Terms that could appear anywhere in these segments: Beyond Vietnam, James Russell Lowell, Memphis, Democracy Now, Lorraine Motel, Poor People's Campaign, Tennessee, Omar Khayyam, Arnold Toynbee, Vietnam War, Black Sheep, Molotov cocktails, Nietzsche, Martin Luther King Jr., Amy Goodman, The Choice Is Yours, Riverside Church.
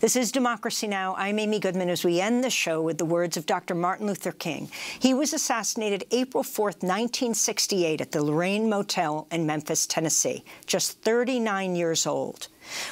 This is Democracy Now! I'm Amy Goodman as we end the show with the words of Dr. Martin Luther King. He was assassinated April 4, 1968, at the Lorraine Motel in Memphis, Tennessee, just 39 years old.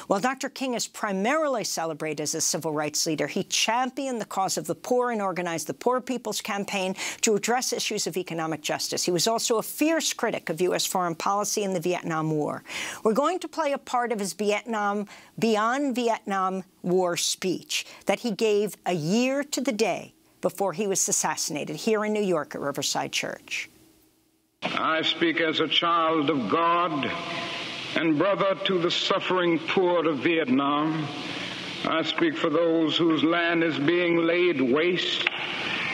While Dr. King is primarily celebrated as a civil rights leader, he championed the cause of the poor and organized the Poor People's Campaign to address issues of economic justice. He was also a fierce critic of U.S. foreign policy in the Vietnam War. We're going to play a part of his Beyond Vietnam War speech that he gave a year to the day before he was assassinated here in New York at Riverside Church. I speak as a child of God and brother to the suffering poor of Vietnam. I speak for those whose land is being laid waste,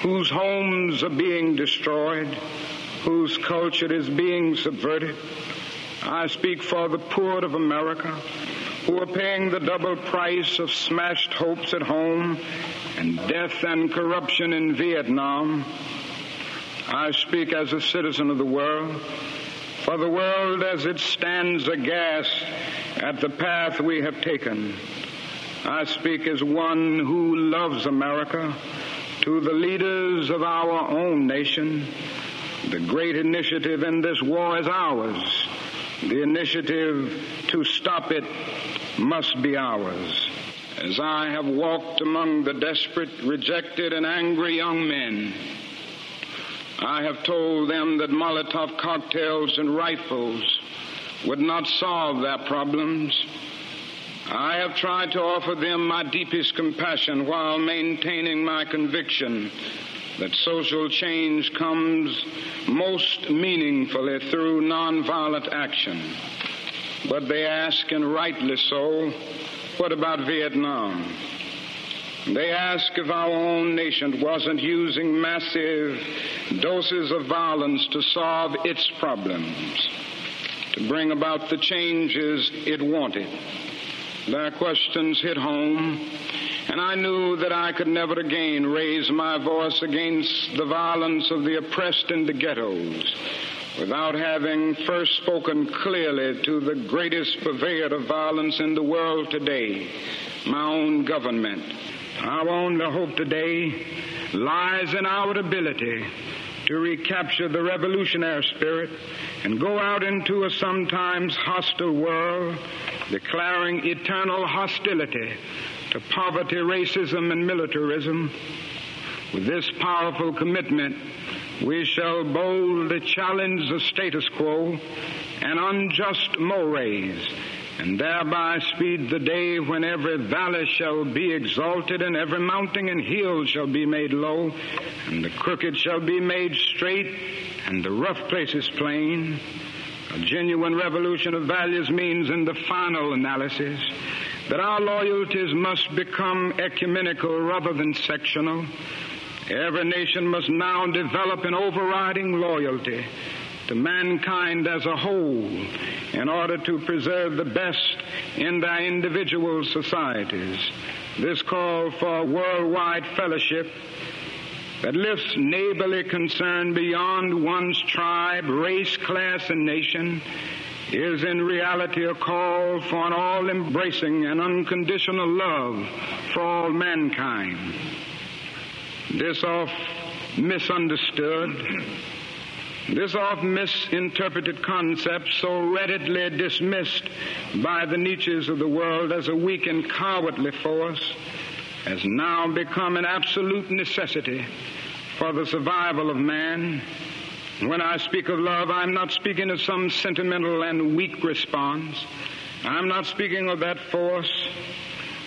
whose homes are being destroyed, whose culture is being subverted. I speak for the poor of America, who are paying the double price of smashed hopes at home and death and corruption in Vietnam. I speak as a citizen of the world, for the world as it stands aghast at the path we have taken. I speak as one who loves America, to the leaders of our own nation. The great initiative in this war is ours. The initiative to stop it must be ours. As I have walked among the desperate, rejected, and angry young men, I have told them that Molotov cocktails and rifles would not solve their problems. I have tried to offer them my deepest compassion while maintaining my conviction that social change comes most meaningfully through nonviolent action. But they ask, and rightly so, what about Vietnam? They ask if our own nation wasn't using massive doses of violence to solve its problems, to bring about the changes it wanted. Their questions hit home, and I knew that I could never again raise my voice against the violence of the oppressed in the ghettos without having first spoken clearly to the greatest purveyor of violence in the world today, my own government. Our only hope today lies in our ability to recapture the revolutionary spirit and go out into a sometimes hostile world, declaring eternal hostility to poverty, racism, and militarism. With this powerful commitment, we shall boldly challenge the status quo and unjust mores, and thereby speed the day when every valley shall be exalted, and every mountain and hill shall be made low, and the crooked shall be made straight, and the rough places plain. A genuine revolution of values means, in the final analysis, that our loyalties must become ecumenical rather than sectional. Every nation must now develop an overriding loyalty to mankind as a whole in order to preserve the best in their individual societies. This call for worldwide fellowship that lifts neighborly concern beyond one's tribe, race, class, and nation is in reality a call for an all-embracing and unconditional love for all mankind. This oft misunderstood, this oft misinterpreted concept, so readily dismissed by the Nietzsches of the world as a weak and cowardly force, has now become an absolute necessity for the survival of man. When I speak of love, I'm not speaking of some sentimental and weak response. I'm not speaking of that force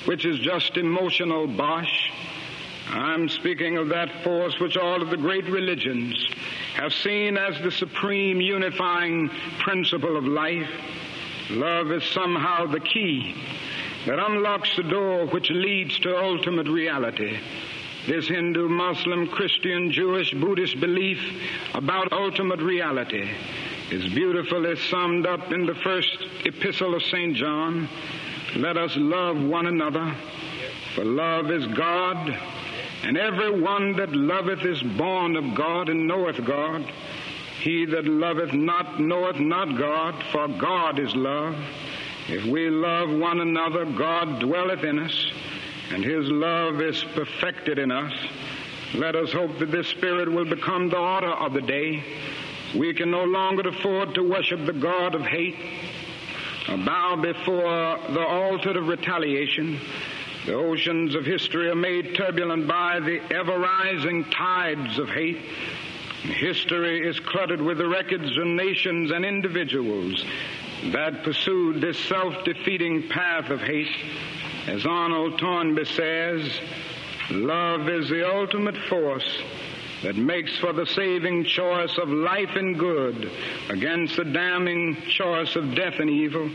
which is just emotional bosh. I'm speaking of that force which all of the great religions have seen as the supreme unifying principle of life. Love is somehow the key that unlocks the door which leads to ultimate reality. This Hindu, Muslim, Christian, Jewish, Buddhist belief about ultimate reality is beautifully summed up in the first epistle of St. John. Let us love one another, for love is God. And every one that loveth is born of God and knoweth God. He that loveth not knoweth not God, for God is love. If we love one another, God dwelleth in us, and his love is perfected in us, let us hope that this spirit will become the order of the day. We can no longer afford to worship the God of hate, or bow before the altar of retaliation. The oceans of history are made turbulent by the ever-rising tides of hate. History is cluttered with the records of nations and individuals that pursued this self-defeating path of hate. As Arnold Toynbee says, love is the ultimate force that makes for the saving choice of life and good against the damning choice of death and evil.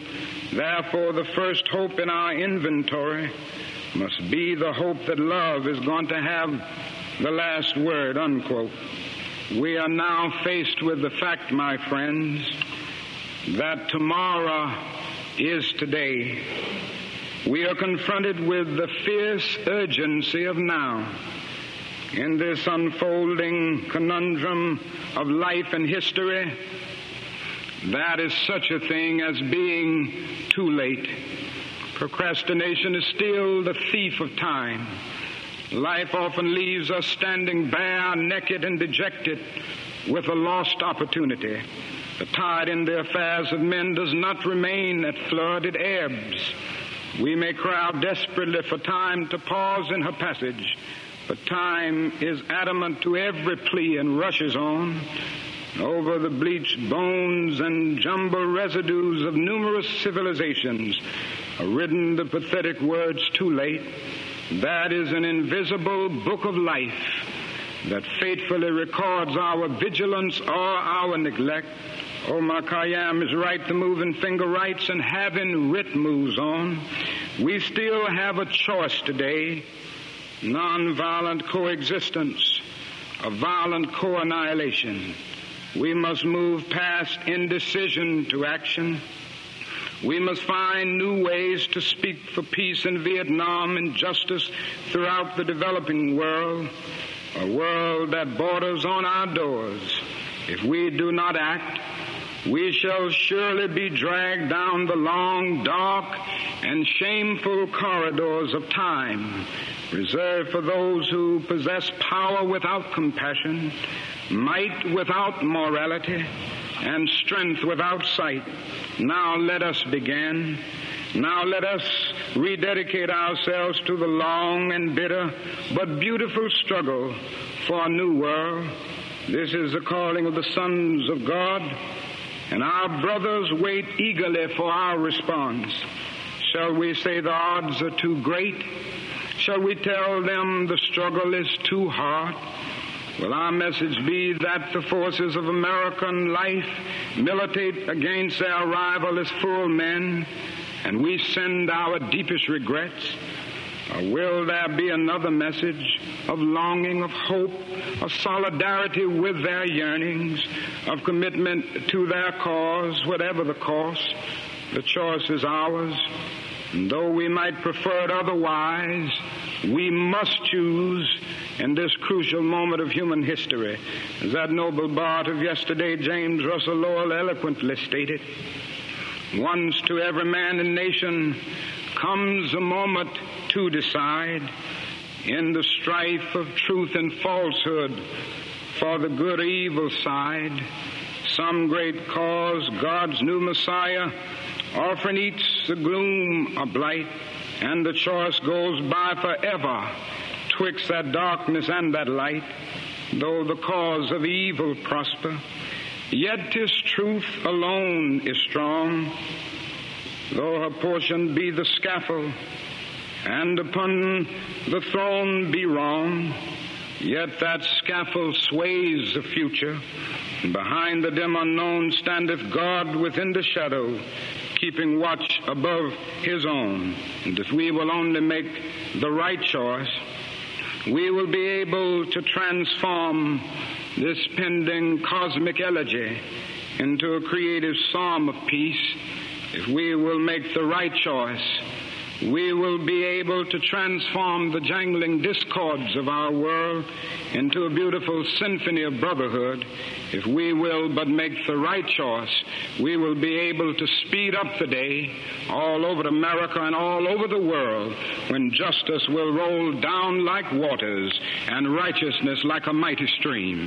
Therefore, the first hope in our inventory must be the hope that love is going to have the last word, unquote. We are now faced with the fact, my friends, that tomorrow is today. We are confronted with the fierce urgency of now. In this unfolding conundrum of life and history, that is such a thing as being too late. Procrastination is still the thief of time. Life often leaves us standing bare, naked, and dejected with a lost opportunity. The tide in the affairs of men does not remain at flood, it ebbs. We may cry out desperately for time to pause in her passage, but time is adamant to every plea and rushes on. Over the bleached bones and jumbled residues of numerous civilizations are written the pathetic words, too late. That is an invisible book of life that fatefully records our vigilance or our neglect. Omar Khayyam is right, the moving finger writes, and having writ moves on. We still have a choice today: nonviolent coexistence or violent co-annihilation. We must move past indecision to action. We must find new ways to speak for peace in Vietnam and justice throughout the developing world, a world that borders on our doors. If we do not act, we shall surely be dragged down the long, dark, and shameful corridors of time, reserved for those who possess power without compassion, might without morality, and strength without sight. Now let us begin. Now let us rededicate ourselves to the long and bitter but beautiful struggle for a new world. This is the calling of the sons of God, and our brothers wait eagerly for our response. Shall we say the odds are too great? Shall we tell them the struggle is too hard? Will our message be that the forces of American life militate against their rival as full men, and we send our deepest regrets? Or will there be another message of longing, of hope, of solidarity with their yearnings, of commitment to their cause, whatever the cost? The choice is ours, and though we might prefer it otherwise, we must choose in this crucial moment of human history. As that noble bard of yesterday, James Russell Lowell, eloquently stated, once to every man and nation comes a moment to decide in the strife of truth and falsehood for the good or evil side. Some great cause, God's new Messiah, often eats the gloom of blight, and the choice goes by forever twixt that darkness and that light. Though the cause of evil prosper, yet 'tis truth alone is strong. Though her portion be the scaffold, and upon the throne be wrong, yet that scaffold sways the future. Behind the dim unknown standeth God within the shadow, keeping watch above his own. And if we will only make the right choice, we will be able to transform this pending cosmic elegy into a creative psalm of peace. If we will make the right choice, we will be able to transform the jangling discords of our world into a beautiful symphony of brotherhood. If we will but make the right choice, we will be able to speed up the day all over America and all over the world when justice will roll down like waters and righteousness like a mighty stream.